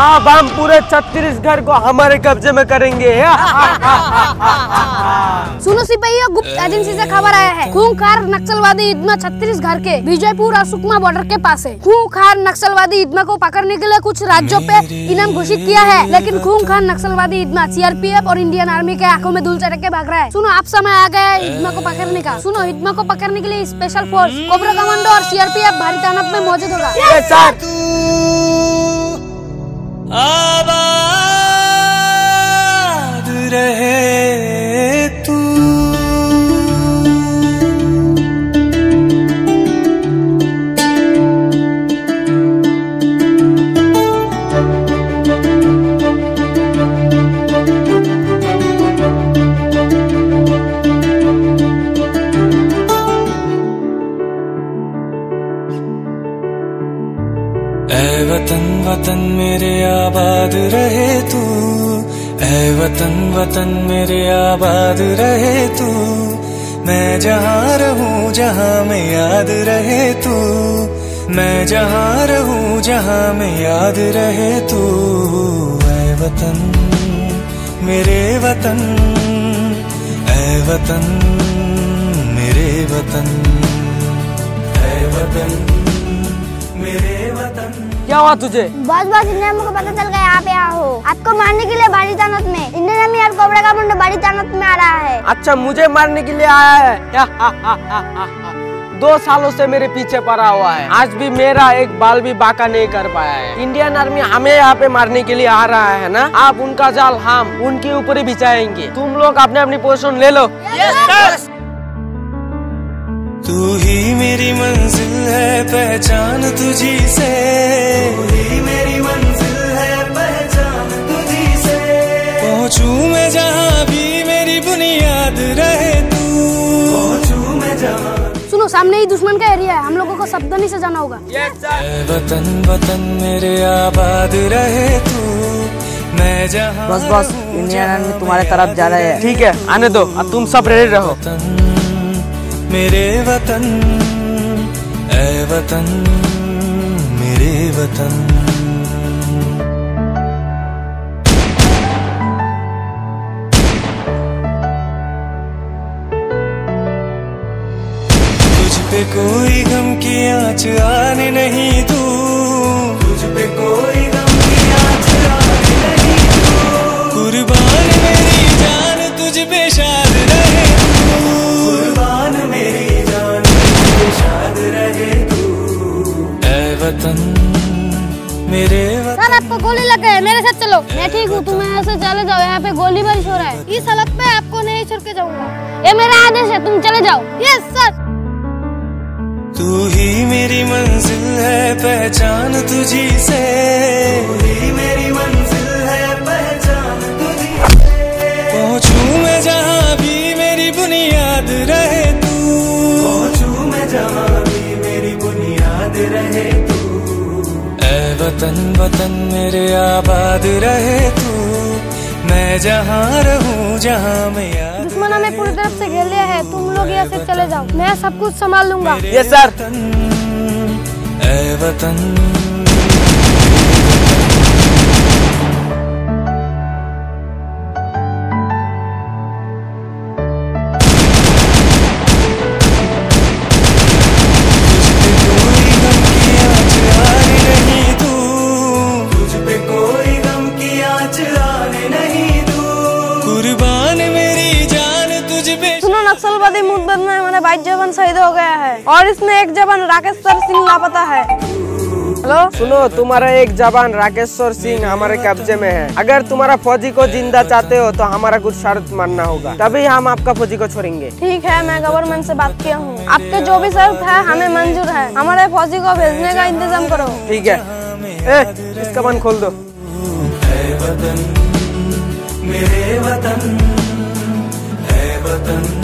अब हम पूरे छत्तीसगढ़ को हमारे कब्जे में करेंगे। सुनो सिपाहियों, गुप्त एजेंसी से खबर आया है, खूंखार नक्सलवादी इदमा छत्तीसगढ़ के विजयपुर और सुकमा बॉर्डर के पास है। खूंखार नक्सलवादी इदमा को पकड़ने के लिए कुछ राज्यों पे इनाम घोषित किया है, लेकिन खूंखार नक्सलवादी इदमा CRPF और इंडियन आर्मी के आंखों में धूल चढ़ा के भाग रहा है। सुनो, आप समय आ गया है इदमा को पकड़ने का। सुनो, इदमा को पकड़ने के लिए स्पेशल फोर्स कोबरा कमांडो और CRPF भारी तादाद में मौजूद होगा। आबाद रहे तू, ऐ वतन वतन मेरे आबाद रहे तू, ऐ वतन वतन मेरे आबाद रहे तू, मैं जहाँ रहूँ जहाँ मैं याद रहे तू, मैं जहाँ रहूँ जहाँ मैं याद रहे तू। ऐ वतन मेरे वतन, ऐ वतन मेरे वतन, ऐ वतन मेरे वतन। क्या हुआ तुझे? बहुत इंडियन आर्मी को पता चल गया आप यहाँ हो, आपको मारने के लिए भारी तादाद में इंडियन आर्मी और कोबरा कमांडो भारी तादाद में आ रहा है। अच्छा, मुझे मारने के लिए आया है? 2 सालों से मेरे पीछे पड़ा हुआ है, आज भी मेरा एक बाल भी बाका नहीं कर पाया है। इंडियन आर्मी हमें यहाँ पे मारने के लिए आ रहा है ना, आप उनका जाल हम उनके ऊपर ही बिछाएंगे। तुम लोग अपने अपनी पोजीशन ले लो। तू ही मेरी मंजिल है, पहचान तुझी से, तू ही मेरी मंजिल है, पहचान तुझी से, पहुँचू मैं जहाँ भी मेरी बुनियाद रहे तू, पहुँचू मैं जहाँ। सुनो, सामने ही दुश्मन का एरिया है, हम लोगों को सावधानी से जाना होगा। वतन वतन मेरे आबाद रहे तू, मैं जहाँ। बस इंडियन आर्मी तुम्हारे तरफ जा रहा है। ठीक है, आने दो, अब तुम सब रेडी रहो। मेरे वतन, ऐ वतन मेरे वतन। तुझ पे कोई गम की आँच आने नहीं दूँ, तुझ पे कोई गम की आँच आने नहीं दूँ, कुर्बान मेरी जान तुझ पे शाद रहे तू, मेरी जान शाद रहे तू। ऐ वतन मेरे वतन। सर, आपको गोली लग गई, मेरे साथ चलो। मैं ठीक हूँ, तुम यहाँ से चले जाओ, यहाँ पे गोली बारिश हो रहा है। इस हालत में आपको नहीं छोड़ के जाऊँगा, ये मेरा आदेश है, तुम चले जाओ। Yes sir. तू ही मेरी मंजिल है, पहचान तुझी से, तू ही मेरी मंजिल है, पहचान तुझी से, पहुँचूँ मैं जहाँ भी मेरी बुनियाद रहे, मेरी बुनियाद रहे तू। ऐ वतन वतन मेरे आबाद रहे तू, मैं जहाँ रहूँ जहाँ मैं याद। दुश्मन हमें पूरी तरफ से घेर लिया है, तुम लोग यहाँ से चले जाओ, मैं सब कुछ संभाल लूंगा। Yes sir. ऐ वतन। शहीद हो गया है और इसमें एक जवान राकेश्वर सिंह लापता है। हेलो, सुनो, तुम्हारा एक जवान राकेश्वर सिंह हमारे कब्जे में है। अगर तुम्हारा फौजी को जिंदा चाहते हो तो हमारा कुछ शर्त मानना होगा, तभी हम आपका फौजी को छोड़ेंगे। ठीक है, मैं गवर्नमेंट से बात किया हूँ, आपके जो भी शर्त है हमें मंजूर है। हमारे फौजी को भेजने का इंतजाम करो। ठीक है। ए, इसका मन खोल दो। वतन, मेरे वतन, वतन।